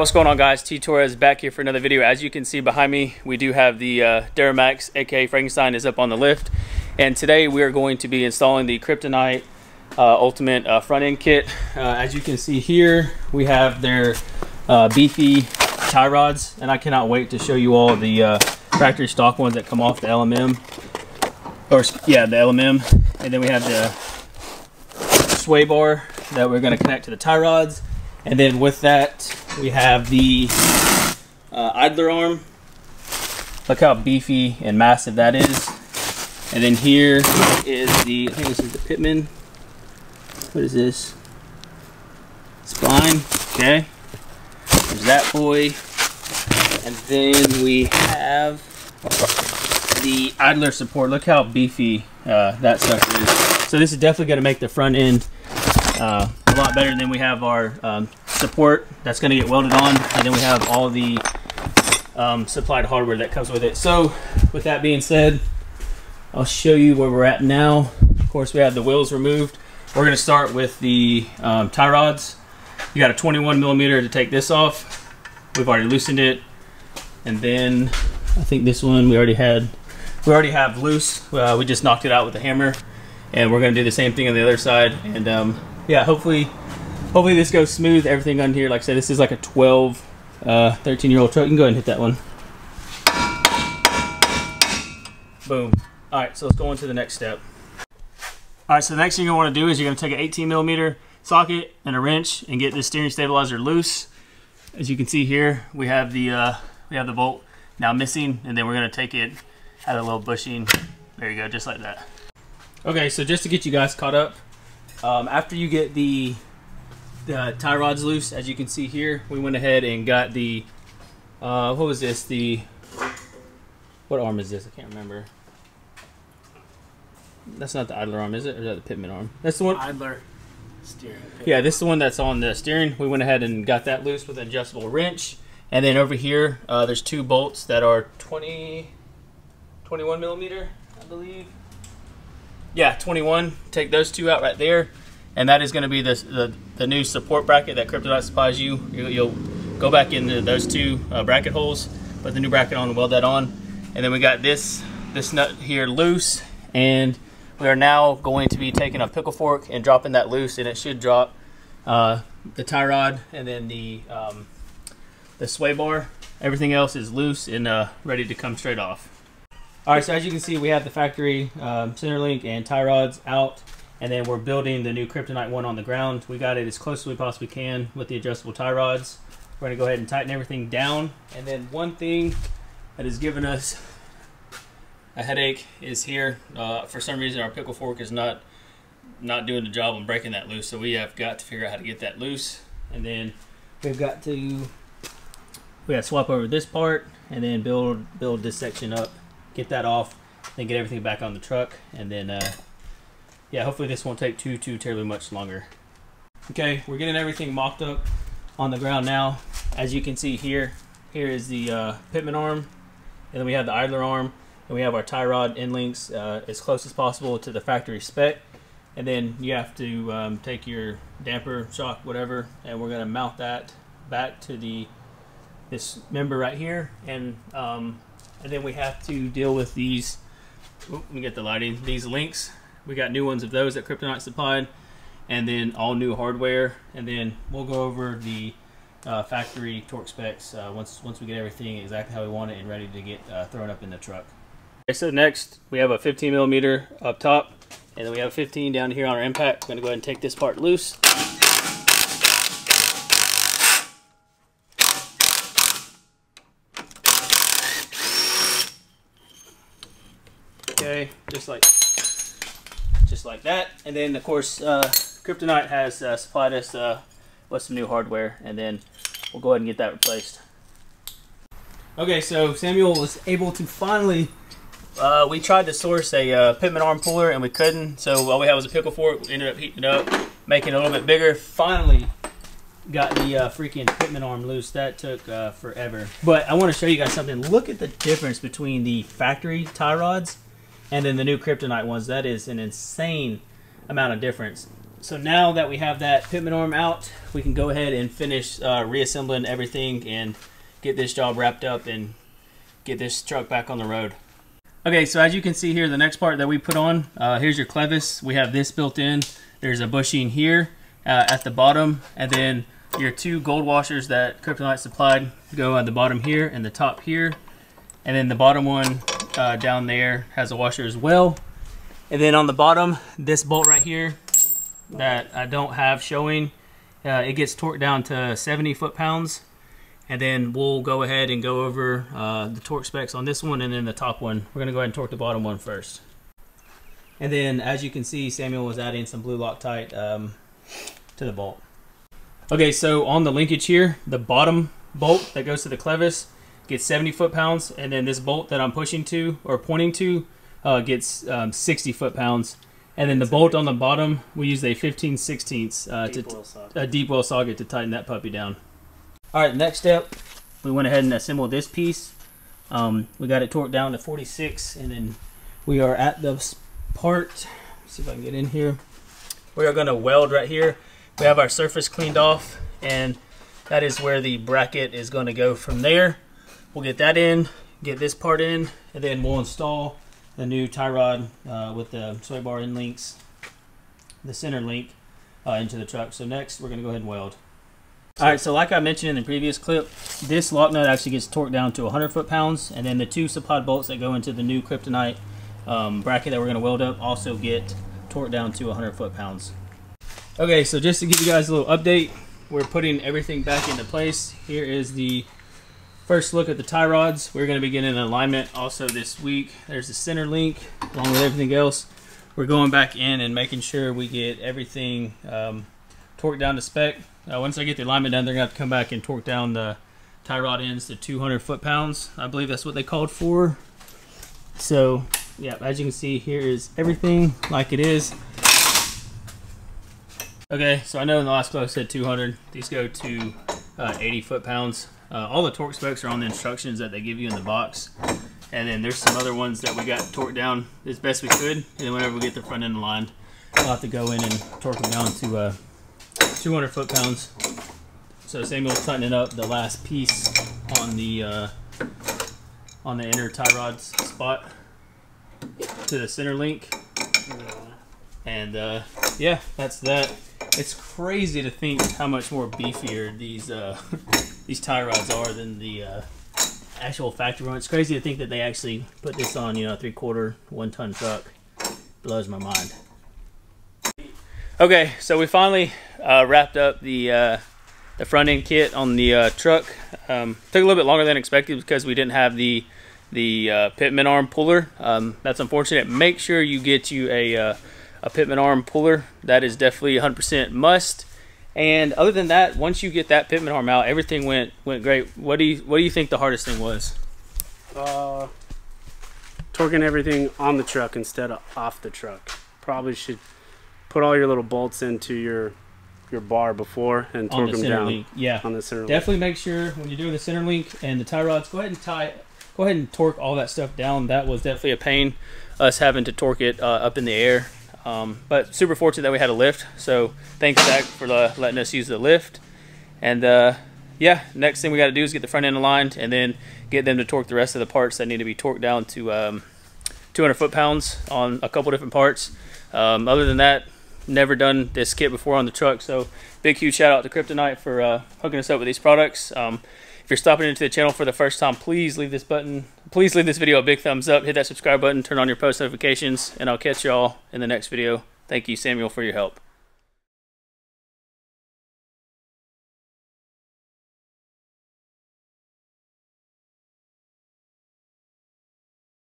What's going on, guys? T Torres back here for another video. As you can see behind me, we do have the Duramax, aka Frankenstein, is up on the lift, and today we are going to be installing the Kryptonite ultimate front end kit. As you can see here, we have their beefy tie rods, and I cannot wait to show you all the factory stock ones that come off the LMM, or yeah, the LMM. And then we have the sway bar that we're going to connect to the tie rods, and then with that we have the idler arm. Look how beefy and massive that is. And then here is the, I think this is the Pitman. What is this? Spline. Okay, there's that boy. And then we have the idler support. Look how beefy that sucker is. So this is definitely going to make the front end a lot better. Than we have our support that's going to get welded on, and then we have all the supplied hardware that comes with it. So with that being said, I'll show you where we're at now. Of course, we have the wheels removed. We're going to start with the tie rods. You got a 21 millimeter to take this off. We've already loosened it, and then I think this one we already have loose. We just knocked it out with a hammer, and we're going to do the same thing on the other side. And yeah, hopefully this goes smooth. Everything on here, like I said, this is like a 13 year old truck. You can go ahead and hit that one. Boom. All right, so let's go on to the next step. All right, so the next thing you're going to want to do is you're going to take an 18 millimeter socket and a wrench and get this steering stabilizer loose. As you can see here, we have the bolt now missing, and then we're going to take it, add a little bushing. There you go, just like that. Okay, so just to get you guys caught up, after you get the tie rods loose, as you can see here, we went ahead and got the what was this, the, what arm is this? I can't remember. That's not the idler arm, is it? Or is that the Pitman arm? That's the one, idler steering. Yeah, this is the one that's on the steering. We went ahead and got that loose with an adjustable wrench. And then over here, there's two bolts that are 21 millimeter, I believe. Yeah, 21. Take those two out right there, and that is going to be the new support bracket that Kryptonite supplies you. You'll go back into those two bracket holes, put the new bracket on, weld that on, and then we got this nut here loose, and we are now going to be taking a pickle fork and dropping that loose, and it should drop the tie rod and then the sway bar. Everything else is loose and ready to come straight off. All right, so as you can see, we have the factory center link and tie rods out, and then we're building the new Kryptonite one on the ground. We got it as close as we possibly can with the adjustable tie rods. We're gonna go ahead and tighten everything down. And then one thing that has given us a headache is here. For some reason, our pickle fork is not doing the job on breaking that loose, so we have got to figure out how to get that loose. And then we got to swap over this part and then build this section up. Get that off, then get everything back on the truck, and then yeah, hopefully this won't take too terribly much longer. Okay, we're getting everything mocked up on the ground now. As you can see here, is the Pitman arm, and then we have the idler arm, and we have our tie rod end links as close as possible to the factory spec. And then you have to take your damper, shock, whatever, and we're going to mount that back to this member right here. And and then we have to deal with these, let me get the lighting, these links. We got new ones of those that Kryptonite supplied, and then all new hardware. And then we'll go over the factory torque specs once we get everything exactly how we want it and ready to get thrown up in the truck. Okay, so next we have a 15 millimeter up top, and then we have 15 down here on our impact. We're gonna go ahead and take this part loose. Okay, just like that. And then of course Kryptonite has supplied us with some new hardware, and then we'll go ahead and get that replaced. Okay, so Samuel was able to finally, we tried to source a Pitman arm puller and we couldn't, so all we had was a pickle fork. We ended up heating it up, making it a little bit bigger. Finally got the freaking Pitman arm loose. That took forever, but I want to show you guys something. Look at the difference between the factory tie rods and then the new Kryptonite ones. That is an insane amount of difference. So now that we have that Pitman arm out, we can go ahead and finish reassembling everything and get this job wrapped up and get this truck back on the road. Okay, so as you can see here, the next part that we put on, here's your clevis. We have this built in. There's a bushing here at the bottom, and then your two gold washers that Kryptonite supplied go at the bottom here and the top here, and then the bottom one down there has a washer as well. And then on the bottom, this bolt right here that I don't have showing, it gets torqued down to 70 foot-pounds, and then we'll go ahead and go over the torque specs on this one and then the top one. We're gonna go ahead and torque the bottom one first. And then as you can see, Samuel was adding some blue Loctite to the bolt. Okay, so on the linkage here, the bottom bolt that goes to the clevis gets 70 foot-pounds, and then this bolt that I'm pushing to or pointing to gets 60 foot-pounds. And then the bolt on the bottom, we used a 15/16 deep well socket to tighten that puppy down. All right, next step, we went ahead and assembled this piece. We got it torqued down to 46, and then we are at the part. Let's see if I can get in here. We are gonna weld right here. We have our surface cleaned off, and that is where the bracket is gonna go from there. We'll get that in, get this part in, and then we'll install the new tie rod with the sway bar end links, the center link into the truck. So next, we're gonna go ahead and weld. All right, so like I mentioned in the previous clip, this lock nut actually gets torqued down to 100 foot-pounds, and then the two supplied bolts that go into the new Kryptonite bracket that we're going to weld up also get torqued down to 100 foot-pounds. Okay, so just to give you guys a little update, we're putting everything back into place. Here is the first look at the tie rods. We're going to be getting an alignment also this week. There's the center link along with everything else. We're going back in and making sure we get everything torqued down to spec. Once I get the alignment done, they're going to have to come back and torque down the tie rod ends to 200 foot-pounds. I believe that's what they called for. So, yeah, as you can see, here is everything like it is. Okay, so I know in the last clip I said 200. These go to 80 foot-pounds. All the torque specs are on the instructions that they give you in the box. And then there's some other ones that we got torqued down as best we could. And then whenever we get the front end aligned, we'll have to go in and torque them down to 200 foot-pounds. So Samuel's tightening up the last piece on the inner tie rod spot to the center link, and yeah, that's that. It's crazy to think how much more beefier these tie rods are than the actual factory one. It's crazy to think that they actually put this on, you know, a 3/4 1-ton truck. Blows my mind. Okay, so we finally wrapped up the front end kit on the truck. Took a little bit longer than expected because we didn't have the Pitman arm puller. That's unfortunate. Make sure you get you a Pitman arm puller. That is definitely 100% must. And other than that, once you get that Pitman arm out, everything went great. What do you think the hardest thing was? Torquing everything on the truck instead of off the truck. Probably should put all your little bolts into your bar before and torque them down link. Yeah, on the center definitely link. Make sure when you're doing the center link and the tie rods, go ahead and torque all that stuff down. That was definitely a pain, us having to torque it up in the air, but super fortunate that we had a lift, so thanks Zach for letting us use the lift. And yeah, next thing we got to do is get the front end aligned and then get them to torque the rest of the parts that need to be torqued down to 200 foot-pounds on a couple different parts. Other than that, never done this kit before on the truck, so big huge shout out to Kryptonite for hooking us up with these products. If you're stopping into the channel for the first time, please leave this video a big thumbs up, hit that subscribe button, turn on your post notifications, and I'll catch y'all in the next video. Thank you, Samuel, for your help.